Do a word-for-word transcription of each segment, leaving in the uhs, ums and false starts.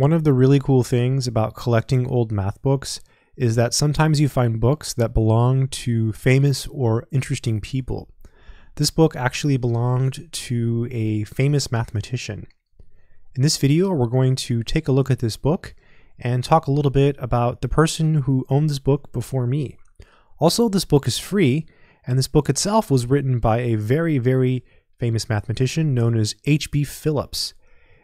One of the really cool things about collecting old math books is that sometimes you find books that belong to famous or interesting people. This book actually belonged to a famous mathematician. In this video, we're going to take a look at this book and talk a little bit about the person who owned this book before me. Also, this book is free, and this book itself was written by a very, very famous mathematician known as H B Phillips.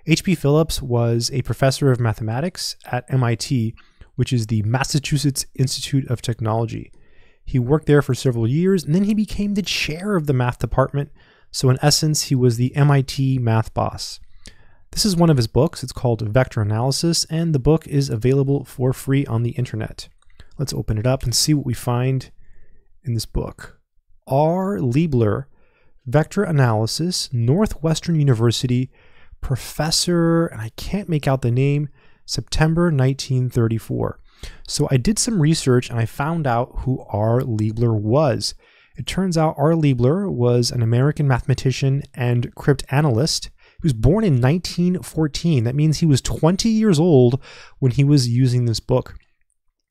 H B Phillips was a professor of mathematics at M I T, which is the Massachusetts Institute of Technology. He worked there for several years, and then he became the chair of the math department. So in essence, he was the M I T math boss. This is one of his books. It's called Vector Analysis, and the book is available for free on the internet. Let's open it up and see what we find in this book. R. Leibler, Vector Analysis, Northwestern University, Professor, and I can't make out the name, September nineteen thirty-four. So I did some research and I found out who R. Leibler was. It turns out R. Leibler was an American mathematician and cryptanalyst. He was born in nineteen fourteen. That means he was twenty years old when he was using this book.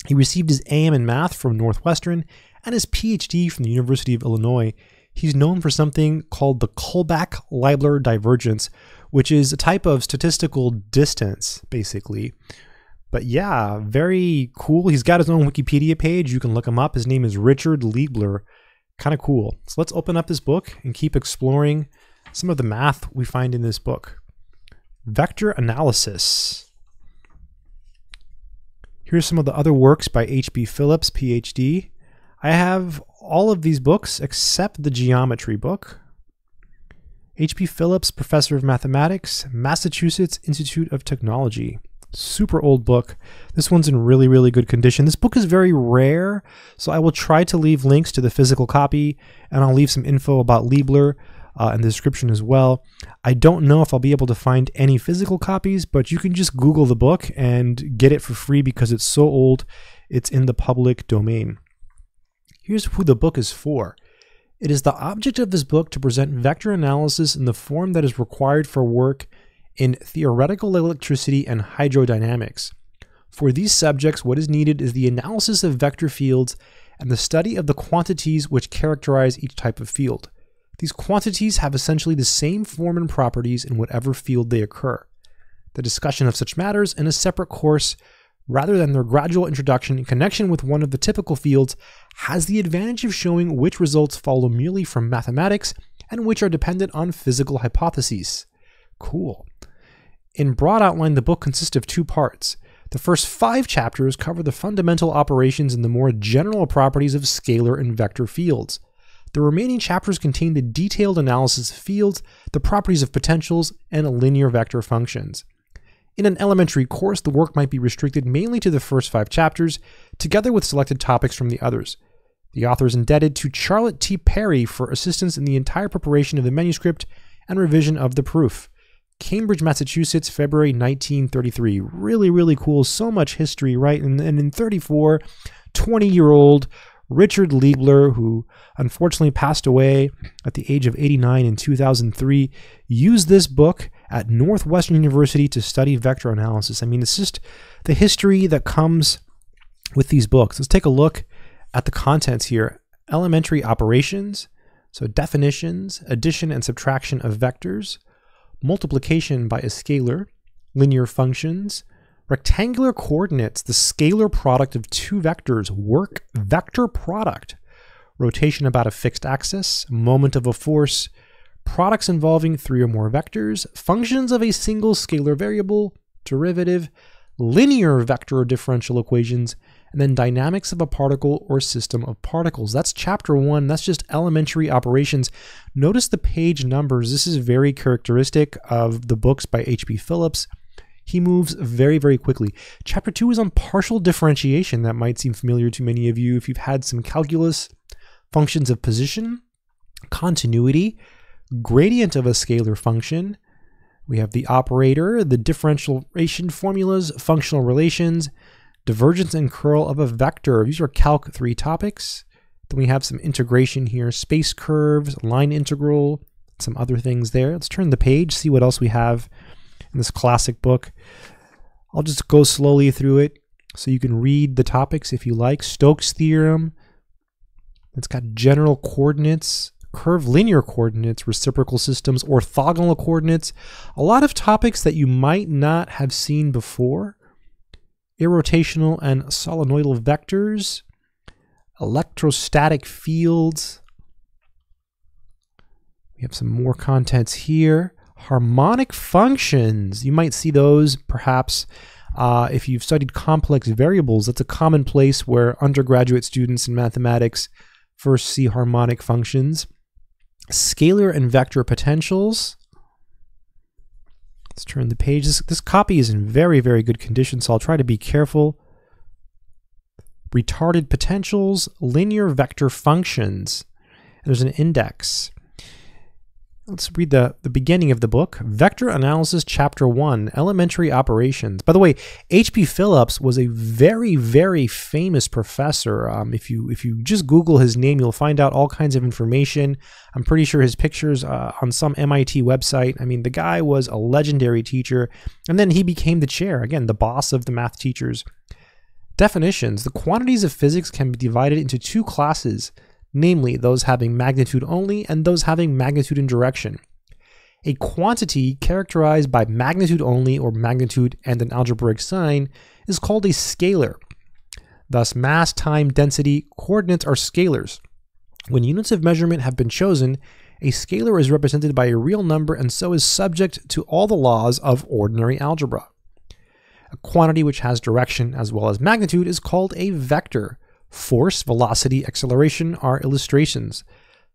He received his A M in math from Northwestern and his P H D from the University of Illinois. He's known for something called the Kullback-Leibler divergence, which is a type of statistical distance, basically. But yeah, very cool. He's got his own Wikipedia page. You can look him up. His name is Richard Leibler. Kind of cool. So let's open up this book and keep exploring some of the math we find in this book. Vector Analysis. Here's some of the other works by H B Phillips, P H D. I have all of these books except the geometry book. H B Phillips, Professor of Mathematics, Massachusetts Institute of Technology. Super old book. This one's in really, really good condition. This book is very rare, so I will try to leave links to the physical copy, and I'll leave some info about Leibler uh, in the description as well. I don't know if I'll be able to find any physical copies, but you can just Google the book and get it for free because it's so old. It's in the public domain. Here's who the book is for. It is the object of this book to present vector analysis in the form that is required for work in theoretical electricity and hydrodynamics. For these subjects, what is needed is the analysis of vector fields and the study of the quantities which characterize each type of field. These quantities have essentially the same form and properties in whatever field they occur. The discussion of such matters in a separate course, rather than their gradual introduction in connection with one of the typical fields, has the advantage of showing which results follow merely from mathematics and which are dependent on physical hypotheses. Cool. In broad outline, the book consists of two parts. The first five chapters cover the fundamental operations and the more general properties of scalar and vector fields. The remaining chapters contain the detailed analysis of fields, the properties of potentials, and linear vector functions. In an elementary course, the work might be restricted mainly to the first five chapters, together with selected topics from the others. The author is indebted to Charlotte T. Perry for assistance in the entire preparation of the manuscript and revision of the proof. Cambridge, Massachusetts, February nineteen thirty-three. Really, really cool. So much history, right? And, and in thirty-four, twenty-year-old Richard Leibler, who unfortunately passed away at the age of eighty-nine in two thousand three, used this book at Northwestern University to study vector analysis. I mean, it's just the history that comes with these books. Let's take a look at the contents here. Elementary operations, so definitions, addition and subtraction of vectors, multiplication by a scalar, linear functions, rectangular coordinates, the scalar product of two vectors, work vector product, rotation about a fixed axis, moment of a force, products involving three or more vectors, functions of a single scalar variable, derivative, linear vector differential equations, and then dynamics of a particle or system of particles. That's chapter one. That's just elementary operations. Notice the page numbers. This is very characteristic of the books by H B Phillips. He moves very, very quickly. Chapter two is on partial differentiation. That might seem familiar to many of you if you've had some calculus. Functions of position, continuity, gradient of a scalar function. We have the operator, the differentiation formulas, functional relations, divergence and curl of a vector. These are Calc three topics. Then we have some integration here, space curves, line integral, some other things there. Let's turn the page, see what else we have in this classic book. I'll just go slowly through it so you can read the topics if you like. Stokes' theorem, it's got general coordinates, curvilinear coordinates, reciprocal systems, orthogonal coordinates, a lot of topics that you might not have seen before. Irrotational and solenoidal vectors, electrostatic fields. We have some more contents here. Harmonic functions. You might see those perhaps uh, if you've studied complex variables. That's a common place where undergraduate students in mathematics first see harmonic functions. Scalar and vector potentials. Let's turn the page. This, this copy is in very, very good condition, so I'll try to be careful. Retarded potentials, linear vector functions. And there's an index. Let's read the, the beginning of the book. Vector Analysis, Chapter one, Elementary Operations. By the way, H B Phillips was a very, very famous professor. Um, if you if you just Google his name, you'll find out all kinds of information. I'm pretty sure his picture's uh, on some M I T website. I mean, the guy was a legendary teacher. And then he became the chair, again, the boss of the math teachers. Definitions. The quantities of physics can be divided into two classes, namely those having magnitude only and those having magnitude and direction. A quantity characterized by magnitude only or magnitude and an algebraic sign is called a scalar. Thus, mass, time, density, coordinates are scalars. When units of measurement have been chosen, a scalar is represented by a real number and so is subject to all the laws of ordinary algebra. A quantity which has direction as well as magnitude is called a vector. Force, velocity, acceleration are illustrations.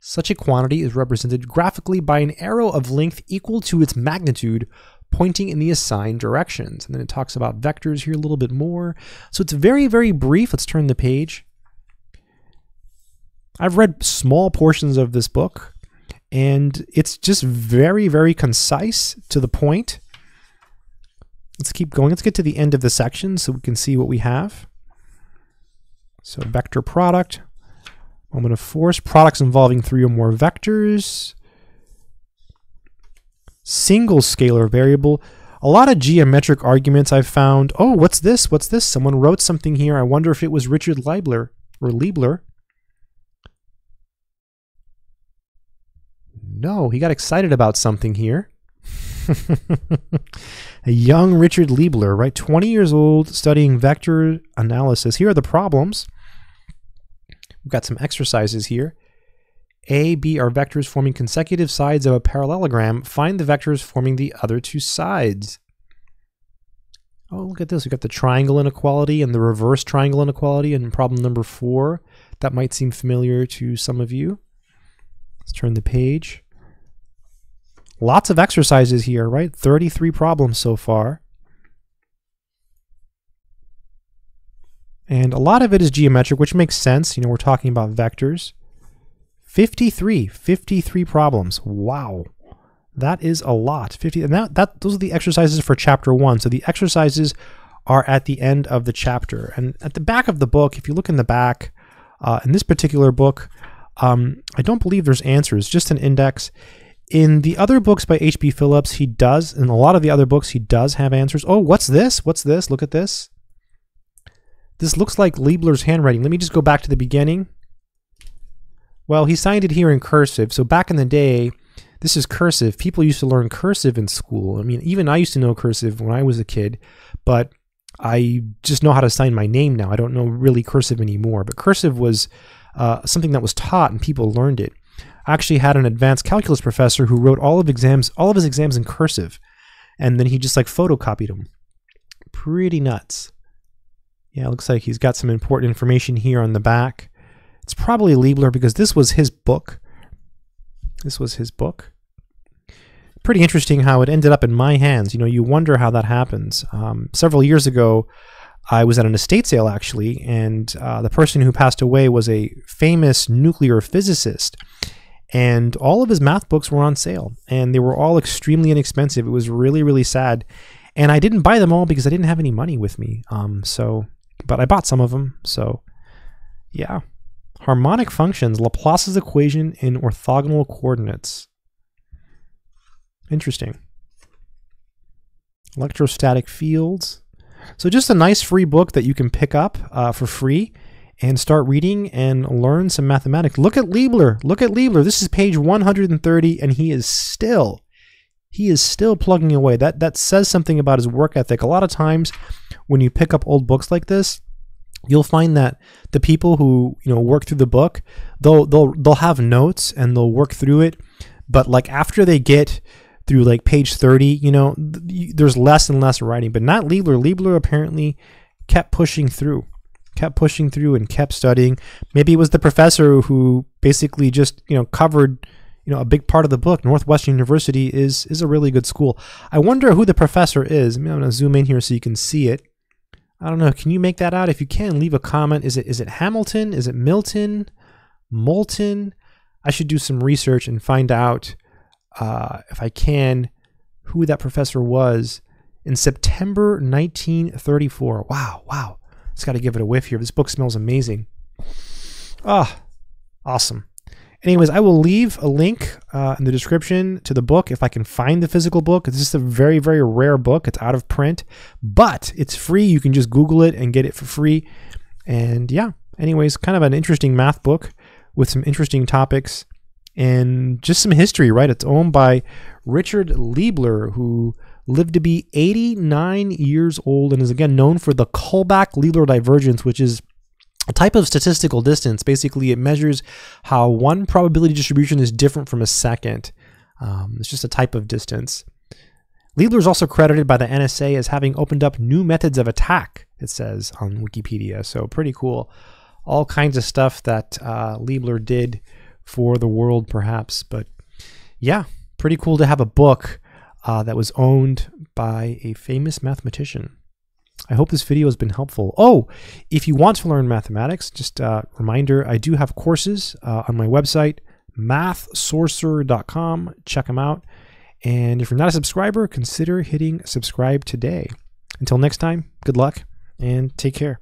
Such a quantity is represented graphically by an arrow of length equal to its magnitude, pointing in the assigned directions. And then it talks about vectors here a little bit more. So it's very, very brief. Let's turn the page. I've read small portions of this book, and it's just very, very concise, to the point. Let's keep going. Let's get to the end of the section so we can see what we have. So vector product, moment of force, products involving three or more vectors, single scalar variable, a lot of geometric arguments I've found. Oh, what's this? What's this? Someone wrote something here. I wonder if it was Richard Leibler or Leibler. No, he got excited about something here. A young Richard Leibler, right? twenty years old, studying vector analysis. Here are the problems. We've got some exercises here. A, B are vectors forming consecutive sides of a parallelogram. Find the vectors forming the other two sides. Oh, look at this. We've got the triangle inequality and the reverse triangle inequality in problem number four. That might seem familiar to some of you. Let's turn the page. Lots of exercises here, right? thirty-three problems so far. And a lot of it is geometric, which makes sense. You know, we're talking about vectors. fifty-three, fifty-three problems. Wow. That is a lot. fifty, and that, that, those are the exercises for chapter one. So the exercises are at the end of the chapter. And at the back of the book, if you look in the back, uh, in this particular book, um, I don't believe there's answers, just an index. In the other books by H B Phillips, he does, in a lot of the other books, he does have answers. Oh, what's this? What's this? Look at this. This looks like Leibler's handwriting. Let me just go back to the beginning. Well, he signed it here in cursive. So back in the day, this is cursive. People used to learn cursive in school. I mean, even I used to know cursive when I was a kid, but I just know how to sign my name now. I don't know really cursive anymore, but cursive was uh, something that was taught and people learned it. I actually had an advanced calculus professor who wrote all of exams, all of his exams in cursive, and then he just like photocopied them. Pretty nuts. Yeah, it looks like he's got some important information here on the back. It's probably Leibler because this was his book. This was his book. Pretty interesting how it ended up in my hands. You know, you wonder how that happens. Um, several years ago, I was at an estate sale actually, and uh, the person who passed away was a famous nuclear physicist. And all of his math books were on sale, and they were all extremely inexpensive. It was really, really sad. And I didn't buy them all because I didn't have any money with me. Um, so, but I bought some of them. So, yeah. Harmonic functions, Laplace's equation in orthogonal coordinates. Interesting. Electrostatic fields. So just a nice free book that you can pick up uh, for free and start reading and learn some mathematics. Look at Leibler. Look at Leibler. This is page one hundred thirty, and he is still, he is still plugging away. That, that says something about his work ethic. A lot of times when you pick up old books like this, you'll find that the people who, you know, work through the book, they'll, they'll, they'll have notes and they'll work through it. But like after they get through like page thirty, you know, th there's less and less writing, but not Leibler. Leibler apparently kept pushing through. kept pushing through and kept studying. Maybe it was the professor who basically just, you know, covered, you know, a big part of the book. Northwestern University is is a really good school. I wonder who the professor is. I mean, I'm going to zoom in here so you can see it. I don't know. Can you make that out? If you can, leave a comment. Is it is it Hamilton? Is it Milton? Moulton? I should do some research and find out uh, if I can who that professor was in September nineteen thirty-four. Wow, wow. It's got to give it a whiff here. This book smells amazing. Ah, awesome. Anyways, I will leave a link uh, in the description to the book if I can find the physical book. This is a very, very rare book. It's out of print, but it's free. You can just Google it and get it for free. And yeah, anyways, kind of an interesting math book with some interesting topics and just some history, right? It's owned by Richard Leibler, who lived to be eighty-nine years old and is again known for the Kullback-Leibler divergence, which is a type of statistical distance. Basically, it measures how one probability distribution is different from a second. Um, it's just a type of distance. Leibler is also credited by the N S A as having opened up new methods of attack, it says on Wikipedia. So pretty cool. All kinds of stuff that uh, Leibler did for the world, perhaps. But yeah, pretty cool to have a book Uh, that was owned by a famous mathematician. I hope this video has been helpful. Oh, if you want to learn mathematics, just a reminder, I do have courses uh, on my website, math sorcerer dot com. Check them out. And if you're not a subscriber, consider hitting subscribe today. Until next time, good luck and take care.